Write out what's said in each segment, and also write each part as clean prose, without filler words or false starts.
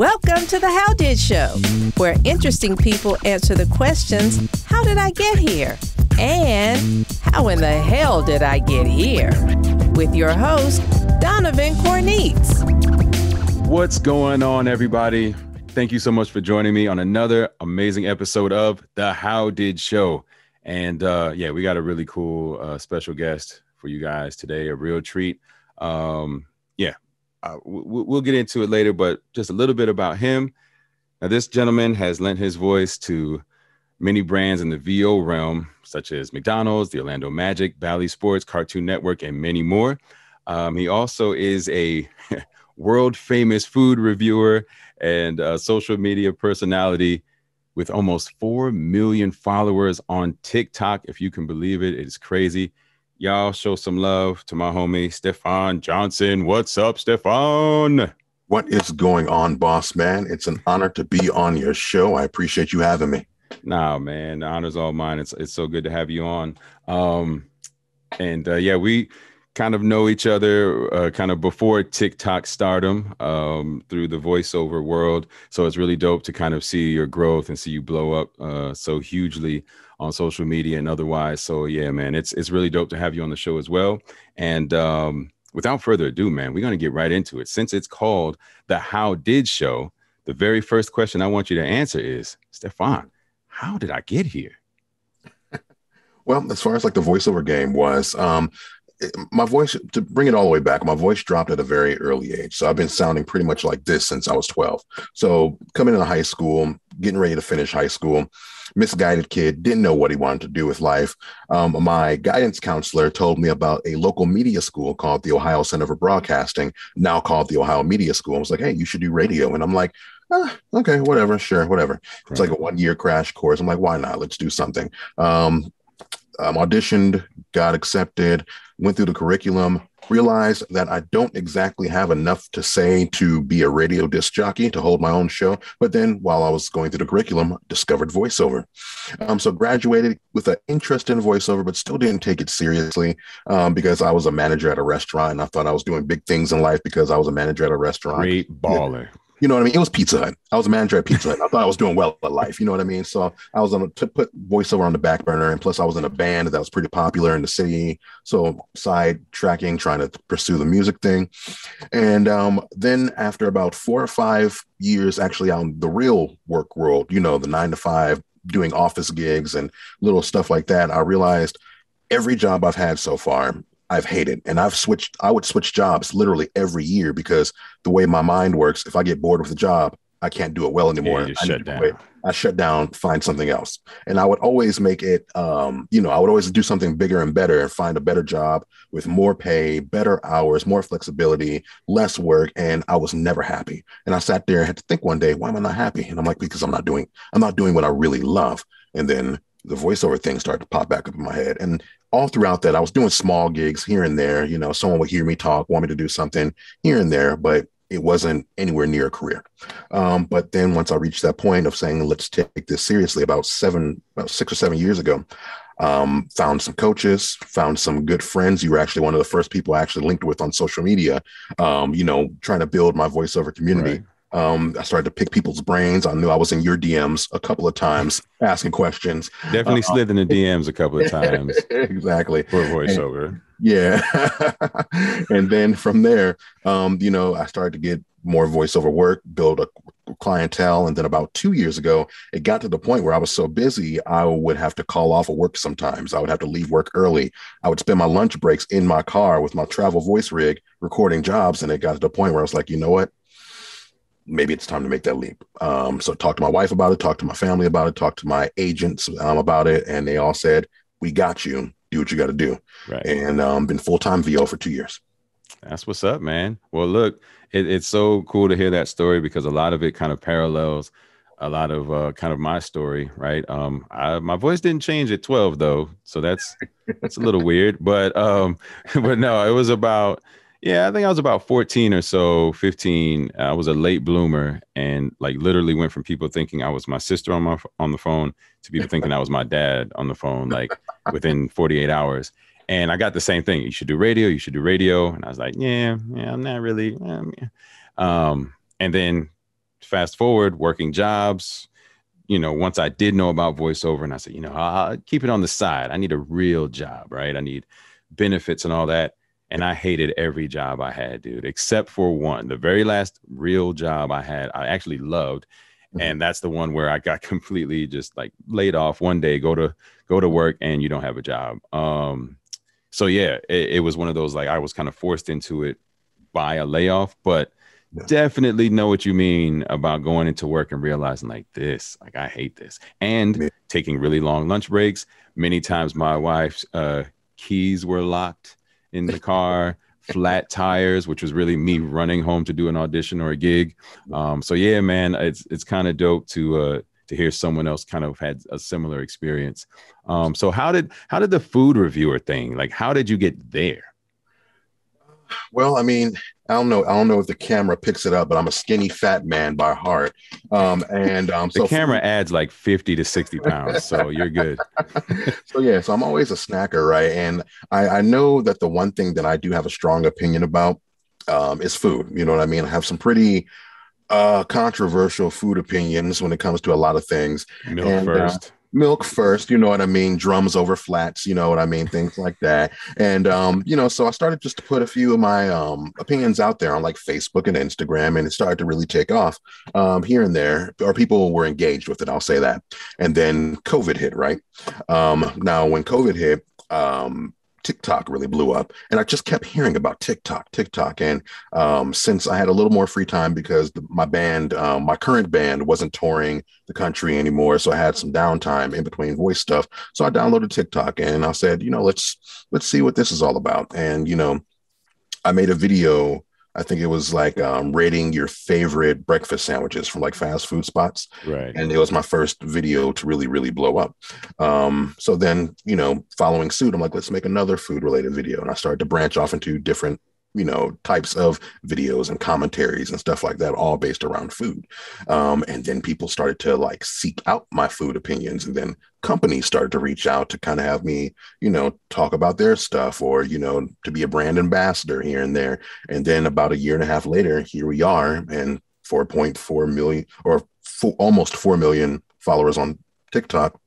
Welcome to The How Did Show, where interesting people answer the questions, how did I get here? And how in the hell did I get here? With your host, Donovan Corneetz. What's going on, everybody? Thank you so much for joining me on another amazing episode of The How Did Show. And yeah, we got a really cool special guest for you guys today, a real treat. We'll get into it later, but just a little bit about him. Now, this gentleman has lent his voice to many brands in the VO realm, such as McDonald's, the Orlando Magic, Bally Sports, Cartoon Network, and many more. He also is a world-famous food reviewer and social media personality with almost 4 million followers on TikTok. If you can believe it, it's crazy. Y'all show some love to my homie, Stefan Johnson. What's up, Stefan? What is going on, boss man? It's an honor to be on your show. I appreciate you having me. Nah, man, the honor's all mine. It's so good to have you on. Yeah, we kind of know each other kind of before TikTok stardom through the voiceover world. So it's really dope to kind of see your growth and see you blow up so hugely on social media and otherwise. So yeah, man, it's really dope to have you on the show as well. And without further ado, man, we're gonna get right into it. Since it's called The How Did Show, the very first question I want you to answer is, Stefan, how did I get here? Well, as far as like the voiceover game was, my voice, to bring it all the way back, my voice dropped at a very early age. So I've been sounding pretty much like this since I was 12. So coming into high school, getting ready to finish high school, misguided kid, didn't know what he wanted to do with life. My guidance counselor told me about a local media school called the Ohio Center for Broadcasting, now called the Ohio Media School. I was like, hey, you should do radio. And I'm like, okay, whatever, sure, whatever. Right. It's like a 1-year crash course. I'm like, why not? Let's do something. Auditioned, got accepted, went through the curriculum, realized that I don't exactly have enough to say to be a radio disc jockey to hold my own show. But then while I was going through the curriculum, discovered voiceover. So graduated with an interest in voiceover, but still didn't take it seriously because I was a manager at a restaurant and I thought I was doing big things in life because I was a manager at a restaurant. Great baller. You know what I mean? It was Pizza Hut. I was a manager at Pizza Hut. I thought I was doing well at life. You know what I mean? So I was to put voiceover on the back burner. And plus I was in a band that was pretty popular in the city. So sidetracking, trying to pursue the music thing. And then after about 4 or 5 years, actually out in the real work world, you know, the 9 to 5 doing office gigs and little stuff like that, I realized every job I've had so far, I've hated, and I would switch jobs literally every year because the way my mind works, if I get bored with a job, I can't do it well anymore. Yeah, I shut down, find something else. And I would always make it, I would always do something bigger and better and find a better job with more pay, better hours, more flexibility, less work. And I was never happy. And I sat there and had to think one day, why am I not happy? And I'm like, because I'm not doing what I really love. And then the voiceover thing started to pop back up in my head. And all throughout that, I was doing small gigs here and there. You know, someone would hear me talk, want me to do something here and there, but it wasn't anywhere near a career. But then once I reached that point of saying, let's take this seriously, about 6 or 7 years ago, found some coaches, found some good friends. You were actually one of the first people I actually linked with on social media, trying to build my voiceover community. Right. I started to pick people's brains. I knew I was in your DMs a couple of times asking questions. Definitely slid in the DMs a couple of times. Exactly. For voiceover. Yeah. And then from there, I started to get more voiceover work, build a clientele. And then about 2 years ago, it got to the point where I was so busy, I would have to call off of work sometimes. I would have to leave work early. I would spend my lunch breaks in my car with my travel voice rig recording jobs. And it got to the point where I was like, you know what? Maybe it's time to make that leap. So talked to my wife about it, talked to my family about it, talked to my agents about it. And they all said, we got you, do what you got to do. Right. And been full-time VO for 2 years. That's what's up, man. Well, look, it's so cool to hear that story because a lot of it kind of parallels a lot of kind of my story, right? My voice didn't change at 12 though. So that's a little weird, but no, it was about, yeah, I think I was about 14 or so, 15. I was a late bloomer and like literally went from people thinking I was my sister on the phone to people thinking I was my dad on the phone, like within 48 hours. And I got the same thing. You should do radio. You should do radio. And I was like, yeah, I'm not really. And then fast forward, working jobs, you know, once I did know about voiceover and I said, you know, I'll keep it on the side. I need a real job, right? I need benefits and all that. And I hated every job I had, dude, except for one. The very last real job I had, I actually loved. And that's the one where I got completely just like laid off one day, go to work and you don't have a job. So, yeah, it was one of those, like, I was kind of forced into it by a layoff, but definitely know what you mean about going into work and realizing like this, like I hate this, and taking really long lunch breaks. Many times my wife's keys were locked in the car, flat tires, which was really me running home to do an audition or a gig. So yeah, man, it's kind of dope to hear someone else kind of had a similar experience. So how did the food reviewer thing, like, how did you get there? Well, I mean, I don't know if the camera picks it up, but I'm a skinny fat man by heart. So the camera adds like 50 to 60 pounds. So you're good. So, yeah, so I'm always a snacker. Right. And I know that the one thing that I do have a strong opinion about is food. You know what I mean? I have some pretty controversial food opinions when it comes to a lot of things. Milk first, you know what I mean? Drums over flats, you know what I mean? Things like that. And, you know, so I started just to put a few of my opinions out there on like Facebook and Instagram, and it started to really take off here and there, or people were engaged with it. I'll say that. And then COVID hit, right? Now, when COVID hit, TikTok really blew up, and I just kept hearing about TikTok. And since I had a little more free time because my current band wasn't touring the country anymore, so I had some downtime in between voice stuff. So I downloaded TikTok and I said, you know, let's see what this is all about. And, you know, I made a video. I think it was like rating your favorite breakfast sandwiches from like fast food spots. Right. And it was my first video to really, really blow up. So then, you know, following suit, I'm like, let's make another food related video. And I started to branch off into different, you know, types of videos and commentaries and stuff like that, all based around food. And then people started to like seek out my food opinions, and then companies started to reach out to kind of have me, you know, talk about their stuff, or, you know, to be a brand ambassador here and there. And then about a year and a half later, here we are, and 4.4 million or almost 4 million followers on TikTok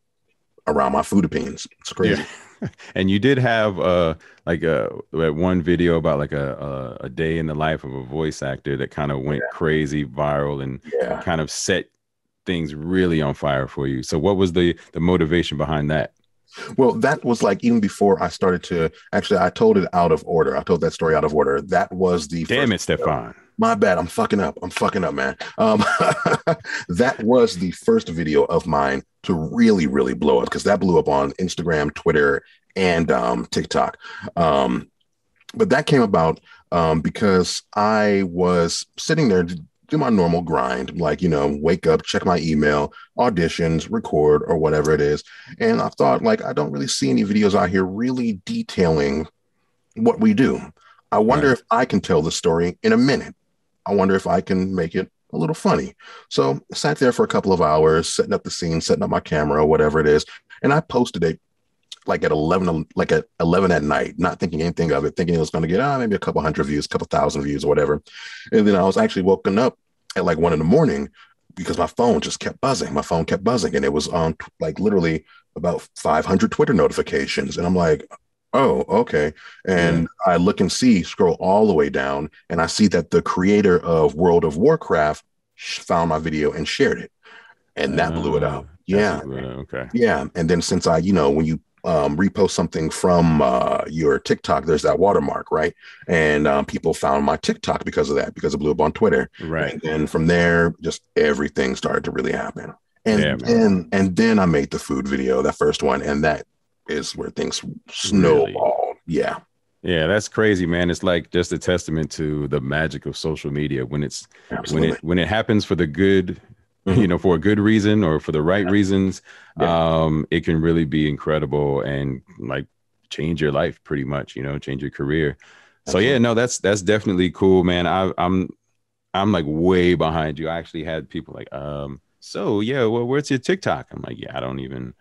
around my food opinions. It's crazy. Yeah. And you did have one video about like a day in the life of a voice actor that kind of went crazy viral and kind of set things really on fire for you. So what was the motivation behind that? Well, that was like even before I started to actually, I told it out of order. I told that story out of order. That was the Stefan. My bad. I'm fucking up, man. That was the first video of mine to really, really blow up, because that blew up on Instagram, Twitter, and TikTok. But that came about because I was sitting there do my normal grind, like, you know, wake up, check my email, auditions, record, or whatever it is. And I thought, like, I don't really see any videos out here really detailing what we do. I wonder if I can tell the story in a minute. I wonder if I can make it a little funny. So I sat there for a couple of hours, setting up the scene, setting up my camera, whatever it is. And I posted it like at 11 at night, not thinking anything of it, thinking it was going to get maybe a couple hundred views, couple thousand views or whatever. And then I was actually woken up at like 1 a.m. because my phone just kept buzzing. And it was on like literally about 500 Twitter notifications. And I'm like, oh, okay. And I look and see, scroll all the way down, and I see that the creator of World of Warcraft found my video and shared it. And that blew it up. Yeah. Okay. Yeah. And then since I, you know, when you repost something from your TikTok, there's that watermark, right? And people found my TikTok because of that, because it blew up on Twitter. Right. And then from there, just everything started to really happen. And then I made the food video, that first one, and that is where things snowballed. Really? Yeah. Yeah, that's crazy, man. It's like just a testament to the magic of social media when it's when it happens for the good. You know, for a good reason or for the right reasons, it can really be incredible and like change your life pretty much, you know, change your career. So yeah, no, that's definitely cool, man. I'm like way behind you. I actually had people like, so yeah, well, where's your TikTok? I'm like, yeah, I don't even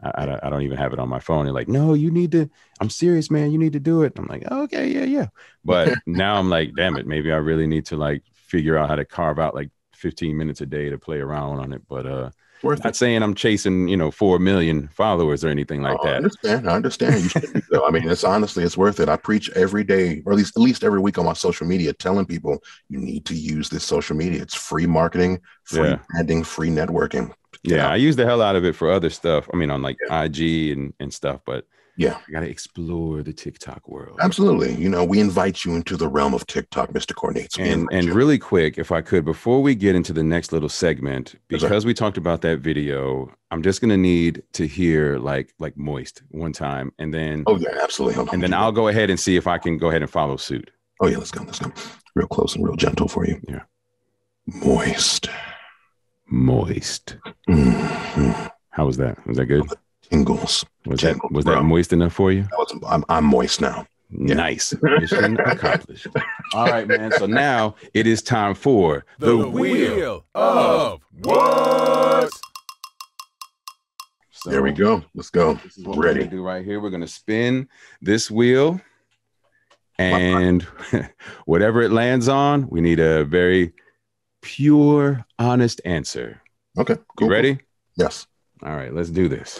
have it on my phone. They're like, no, you need to, I'm serious, man. You need to do it. I'm like, okay, yeah. But now I'm like, damn it. Maybe I really need to like figure out how to carve out like 15 minutes a day to play around on it. But not saying I'm chasing, 4 million followers or anything like that. I understand. You should be, though. I mean, it's worth it. I preach every day, or at least every week on my social media, telling people you need to use this social media. It's free marketing, free branding, free networking. Yeah, I use the hell out of it for other stuff. I mean, on IG and stuff, but you got to explore the TikTok world. Absolutely. We invite you into the realm of TikTok, Mr. Corneetz. And really quick, if I could, before we get into the next little segment, because we talked about that video, I'm just going to need to hear like Moist one time. And then, absolutely. And then I'll go ahead and see if I can go ahead and follow suit. Oh yeah. Let's go. Real close and real gentle for you. Yeah. Moist. Mm-hmm. How was that? Was that good? Tingles. Was that moist enough for you? I'm moist now. Nice. Mission accomplished. All right, man. So now it is time for the Wheel of What? So there we go. Let's go. This is what we're going to do right here. We're going to spin this wheel, and whatever it lands on, we need a very pure, honest answer. Okay. Cool. You ready? Yes. All right, let's do this.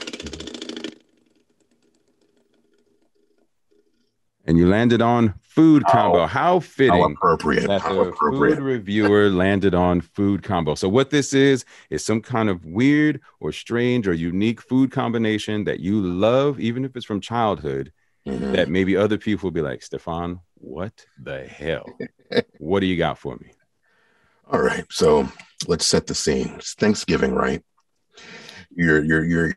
And you landed on food combo. How fitting. How appropriate. That the food reviewer landed on food combo. So what this is some kind of weird or strange or unique food combination that you love, even if it's from childhood, that maybe other people will be like, Stefan, what the hell? What do you got for me? All right, so let's set the scene. It's Thanksgiving, right? You're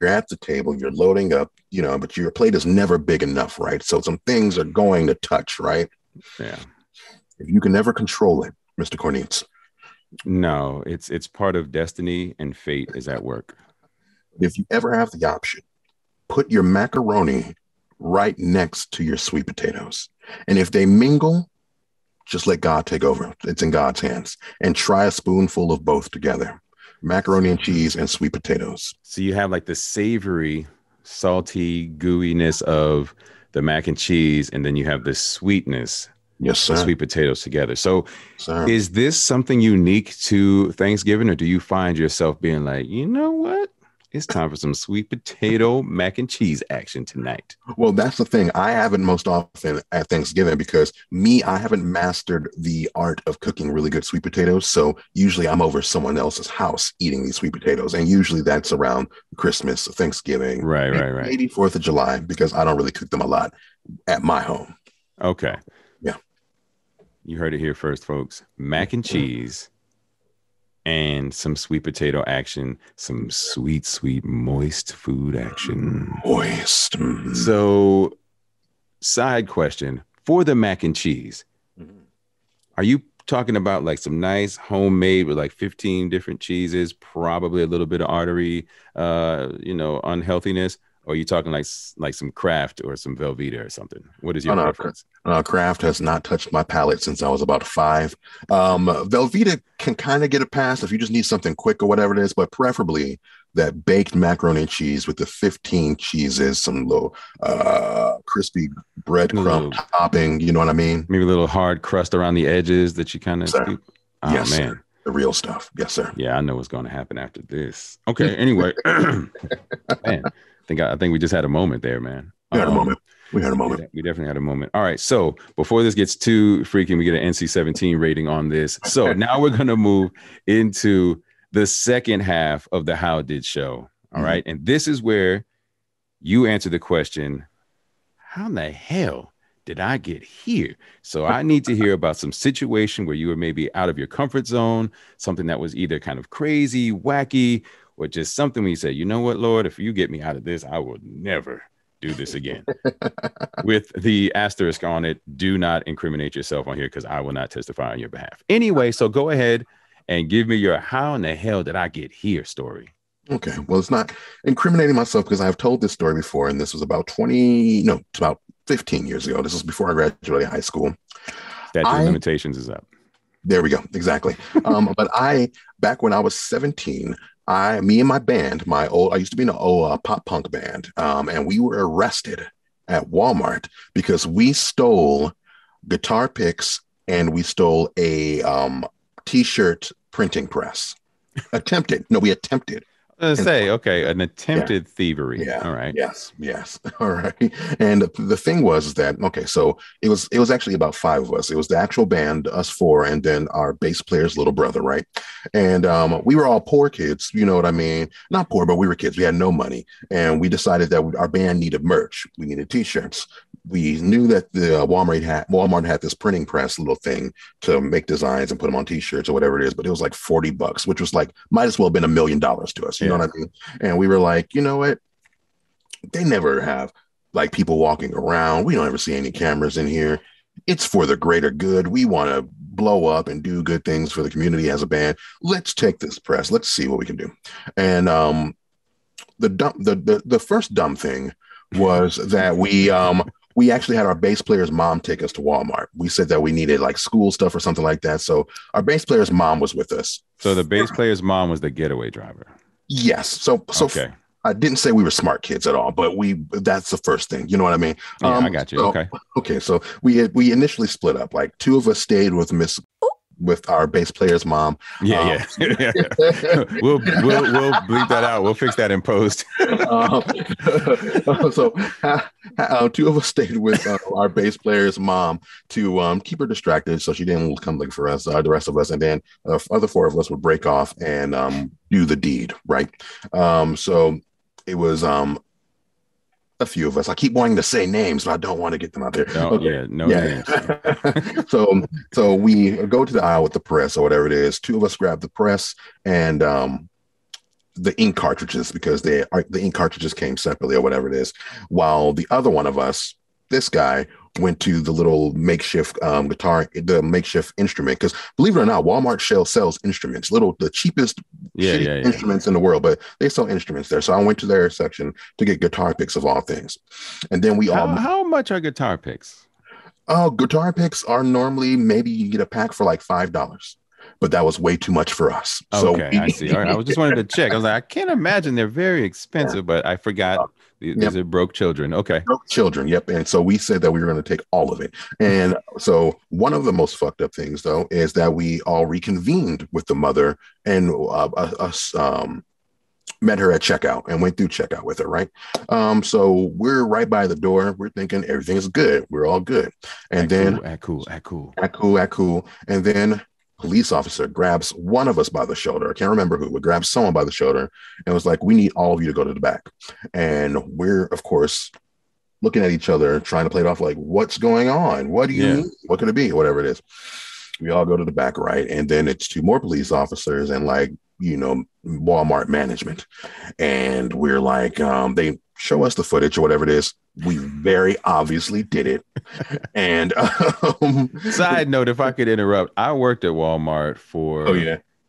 at the table, you're loading up, but your plate is never big enough, right? So some things are going to touch, right? Yeah. If you can never control it, Mr. Corneetz. No, it's part of destiny and fate is at work. If you ever have the option, put your macaroni right next to your sweet potatoes. And if they mingle, just let God take over. It's in God's hands. And try a spoonful of both together. Macaroni and cheese and sweet potatoes. So you have like the savory, salty gooiness of the mac and cheese, and then you have the sweetness of sweet potatoes together. So is this something unique to Thanksgiving, or do you find yourself being like, you know what? It's time for some sweet potato mac and cheese action tonight. Well, that's the thing. I haven't most often at Thanksgiving because I haven't mastered the art of cooking really good sweet potatoes. So usually I'm over someone else's house eating these sweet potatoes. And usually that's around Christmas, Thanksgiving. Right. Maybe 4th of July, because I don't really cook them a lot at my home. Okay. Yeah. You heard it here first, folks. Mac and cheese. And some sweet potato action, some sweet, moist food action. Moist. So, side question for the mac and cheese. Are you talking about like some nice homemade with like 15 different cheeses, probably a little bit of artery, unhealthiness? Or are you talking like some Kraft or some Velveeta or something? What is your preference? Kraft has not touched my palate since I was about 5. Velveeta can kind of get a pass if you just need something quick or whatever it is, but preferably that baked macaroni and cheese with the 15 cheeses, some little crispy breadcrumb topping, you know what I mean? Maybe a little hard crust around the edges that you kind of scoop. Oh, yes, man. Sir. The real stuff. Yes, sir. Yeah, I know what's going to happen after this. Okay, anyway. Man. I think we just had a moment there, man. We had a moment. We definitely had a moment. All right. So before this gets too freaky, we get an NC-17 rating on this. So now we're going to move into the second half of the How Did Show. All right. And this is where you answer the question, how in the hell did I get here? So I need to hear about some situation where you were maybe out of your comfort zone, something that was either kind of crazy, wacky, or just something we say, you know what, Lord, if you get me out of this, I will never do this again. With the asterisk on it, do not incriminate yourself on here because I will not testify on your behalf. Anyway, so go ahead and give me your how in the hell did I get here story. Okay, well, it's not incriminating myself because I've told this story before, and this was about 15 years ago. This was before I graduated high school. Statute of limitations is up. There we go. Exactly. But back when I was 17, me and my band, I used to be in an old pop punk band, and we were arrested at Walmart because we stole guitar picks and we stole a T-shirt printing press. Attempted. No, we attempted. An attempted thievery. Yeah. All right. Yes. All right. And the thing was that, okay, so it was actually about five of us. It was the actual band, us four, and then our bass player's little brother, right? And we were all poor kids. You know what I mean? Not poor, but we were kids. We had no money. And we decided that our band needed merch. We needed T-shirts. We knew that the Walmart had this printing press little thing to make designs and put them on T-shirts or whatever it is, but it was like $40, which was like, might as well have been $1 million to us. You know what I mean? And we were like, you know what? They never have like people walking around. We don't ever see any cameras in here. It's for the greater good. We want to blow up and do good things for the community as a band. Let's take this press. Let's see what we can do. And the first dumb thing was that we actually had our bass player's mom take us to Walmart. We said that we needed like school stuff or something like that. So our bass player's mom was with us. So the bass player's mom was the getaway driver. Yes. So okay. I didn't say we were smart kids at all, but that's the first thing. You know what I mean? Yeah, I got you. So, okay. So we initially split up. Like two of us stayed with with our bass player's mom. Yeah. We'll bleep that out. We'll fix that in post. So two of us stayed with our bass player's mom to keep her distracted, so she didn't come looking for us. The rest of us, and then other four of us would break off and do the deed, right? So it was a few of us. I keep wanting to say names, but I don't want to get them out there. Names. So we go to the aisle with the press or whatever it is. Two of us grab the press and the ink cartridges, because the ink cartridges came separately or whatever it is. While the other one of us, this guy, went to the little makeshift guitar, the makeshift instrument, because believe it or not, Walmart sells instruments, the cheapest instruments in the world, but they sell instruments there. So I went to their section to get guitar picks of all things. And then how much are guitar picks? Oh, guitar picks are normally, maybe you get a pack for like $5. But that was way too much for us. Okay, I see. All right. I was just wanted to check. I was like, I can't imagine, they're very expensive, but I forgot. These are broke children. Okay. Broke children. Yep. And so we said that we were going to take all of it. And so one of the most fucked up things, though, is that we all reconvened with the mother and us. Met her at checkout and went through checkout with her, right? So we're right by the door. We're thinking everything's good. We're all good. And then cool. And then police officer grabs one of us by the shoulder. I can't remember who, but grabs someone by the shoulder and was like, we need all of you to go to the back. And we're, of course, looking at each other, trying to play it off like, what's going on? What do you mean? What could it be? Whatever it is. We all go to the back, right? And then it's two more police officers and Walmart management. And we're like, they show us the footage or whatever it is. We very obviously did it. And side note, if I could interrupt, I worked at Walmart for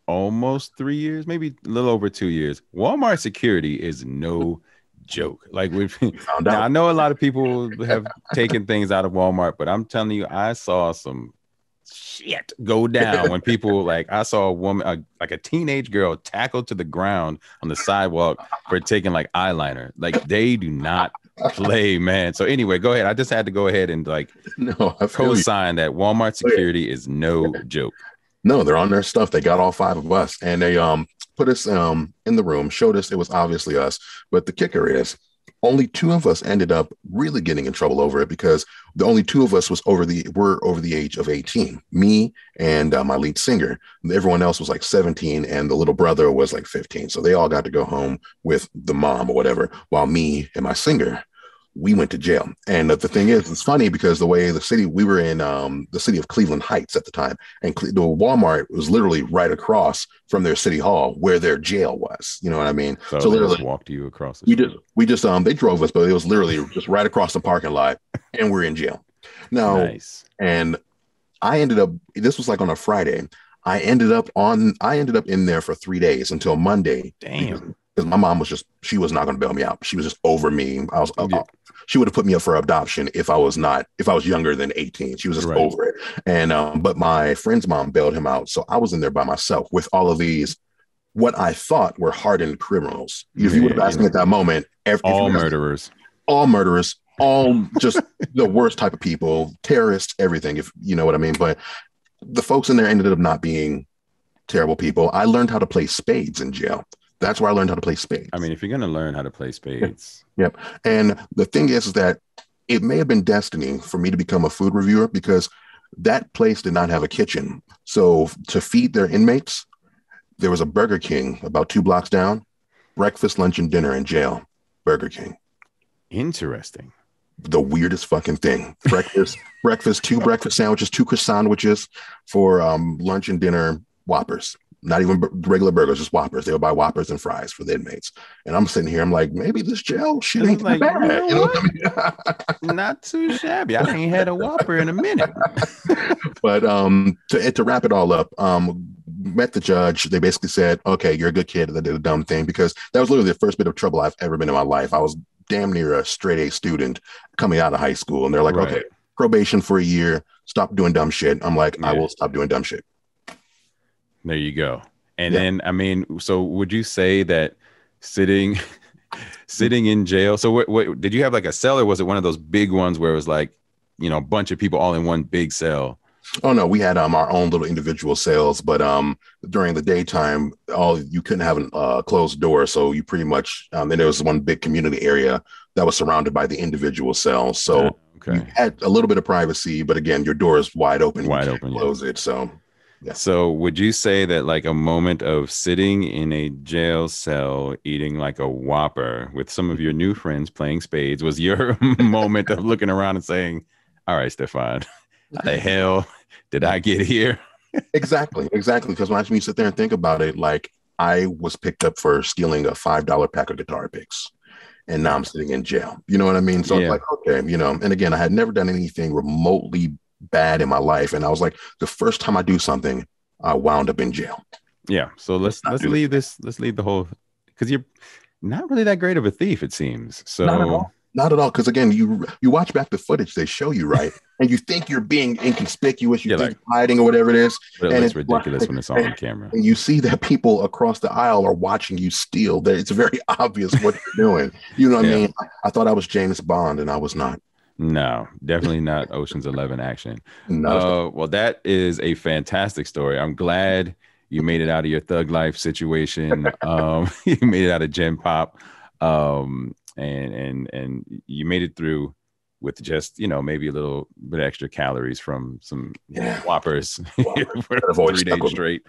almost 3 years, maybe a little over 2 years. Walmart security is no joke. Like, I know a lot of people have taken things out of Walmart, but I'm telling you, I saw some shit go down when people I saw a woman, a teenage girl, tackled to the ground on the sidewalk for taking eyeliner. They do not play, man. So anyway, go ahead. I just had to go ahead and co-sign that Walmart security is no joke. No, they're on their stuff. They got all five of us, and they put us in the room, showed us it was obviously us. But the kicker is, only two of us ended up really getting in trouble over it, because the only two of us were over the age of 18, me and my lead singer. Everyone else was 17, and the little brother was 15. So they all got to go home with the mom or whatever, while me and my singer, we went to jail. And the thing is, it's funny because the way the city, we were in the city of Cleveland Heights at the time, and the Walmart was literally right across from their city hall where their jail was. You know what I mean? So literally just walked you across. They drove us, but it was literally just right across the parking lot, and we're in jail. Nice. And I ended up, this was on a Friday. I ended up in there for 3 days until Monday. Damn. Because my mom was she was not going to bail me out. She was just over me. I was she would have put me up for adoption if I was younger than 18. She was just over it. And but my friend's mom bailed him out, so I was in there by myself with all of these, what I thought were hardened criminals. If you would have asked me at that moment, all murderers, all just the worst type of people, terrorists, everything. If you know what I mean. But the folks in there ended up not being terrible people. I learned how to play spades in jail. That's where I learned how to play spades. I mean, if you're going to learn how to play spades. Yep. And the thing is that it may have been destiny for me to become a food reviewer, because that place did not have a kitchen. So to feed their inmates, there was a Burger King about 2 blocks down. Breakfast, lunch, and dinner in jail. Burger King. Interesting. The weirdest fucking thing. Breakfast, 2 breakfast sandwiches, 2 croissant sandwiches for lunch and dinner. Whoppers. Not even regular burgers, just Whoppers. They would buy Whoppers and fries for the inmates. And I'm sitting here, I'm like, maybe this jail shit ain't like, bad. You know what I mean? Not too shabby. I ain't had a Whopper in a minute. But to wrap it all up, met the judge. They basically said, okay, you're a good kid that did a dumb thing, because that was literally the first bit of trouble I've ever been in my life. I was damn near a straight A student coming out of high school. And they're like, okay, probation for a year. Stop doing dumb shit. I'm like, I will stop doing dumb shit. There you go. And then, I mean, so would you say that sitting in jail? So what did you have, like a cell, or was it one of those big ones where it was like, you know, a bunch of people all in one big cell? Oh no, we had our own little individual cells, but during the daytime, you couldn't have a closed door. So you pretty much, then there was one big community area that was surrounded by the individual cells. So you had a little bit of privacy, but again, your door is wide open. Wide open. Close it. So. Yeah. So would you say that like a moment of sitting in a jail cell, eating like a Whopper with some of your new friends playing spades, was your moment of looking around and saying, all right, Stefan, how the hell did I get here? Exactly. Exactly. Because when you sit there and think about it, like I was picked up for stealing a $5 pack of guitar picks. And now I'm sitting in jail. You know what I mean? So I'm like, okay, you know, and again, I had never done anything remotely bad in my life, and I was like, the first time I do something, I wound up in jail. Yeah. So let's leave this. Let's leave the whole, because you're not really that great of a thief, it seems. So not at all. Because again, you watch back the footage they show you, right? And you think you're being inconspicuous, you think you're hiding or whatever it is. But and it's ridiculous when it's on camera. And you see that people across the aisle are watching you steal. That it's very obvious what you're doing. You know what I mean? I thought I was James Bond, and I was not. No, definitely not Ocean's 11 action. No. Well, that is a fantastic story. I'm glad you made it out of your thug life situation. You made it out of Gen Pop, and you made it through with just, you know, maybe a little bit of extra calories from some Whoppers for 3 days straight.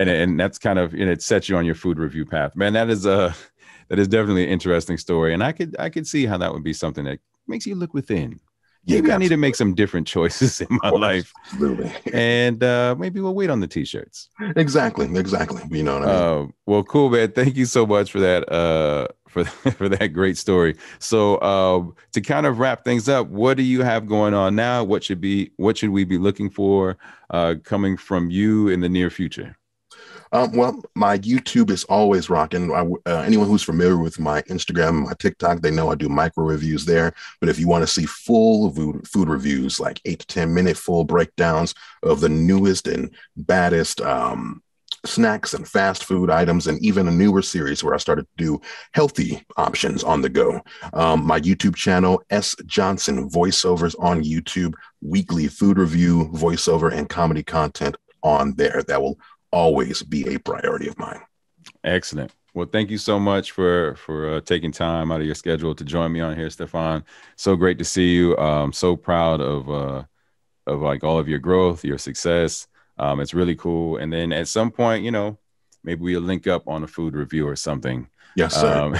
and that's kind of, and it sets you on your food review path. Man, that is definitely an interesting story, and I could see how that would be something that makes you look within. Maybe I need to make some different choices in my life. Absolutely. And maybe we'll wait on the t-shirts. Exactly. You know what I mean? Well, cool, man. Thank you so much for that, for that great story. So to kind of wrap things up, what do you have going on now? What should we be looking for coming from you in the near future? Well, my YouTube is always rocking. Anyone who's familiar with my Instagram and my TikTok, they know I do micro reviews there. But if you want to see full food reviews, like 8 to 10 minute full breakdowns of the newest and baddest snacks and fast food items, and even a newer series where I started to do healthy options on the go. My YouTube channel, S. Johnson Voiceovers on YouTube, weekly food review, voiceover, and comedy content on there. That will always be a priority of mine. Excellent. Well, thank you so much for taking time out of your schedule to join me on here, Stefan. So great to see you. I'm so proud of like all of your growth, your success. It's really cool. And then at some point, you know, maybe we'll link up on a food review or something. Yes, sir.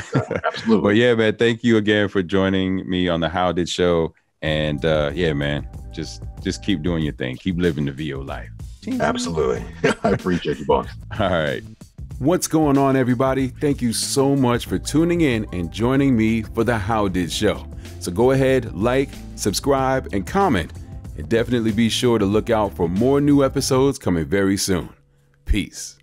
Absolutely. But yeah, man, thank you again for joining me on the How Did Show. And yeah, man, just keep doing your thing. Keep living the VO life. Absolutely. I appreciate you, boss. All right. What's going on, everybody? Thank you so much for tuning in and joining me for the How Did Show. So go ahead, like, subscribe, and comment. And definitely be sure to look out for more new episodes coming very soon. Peace.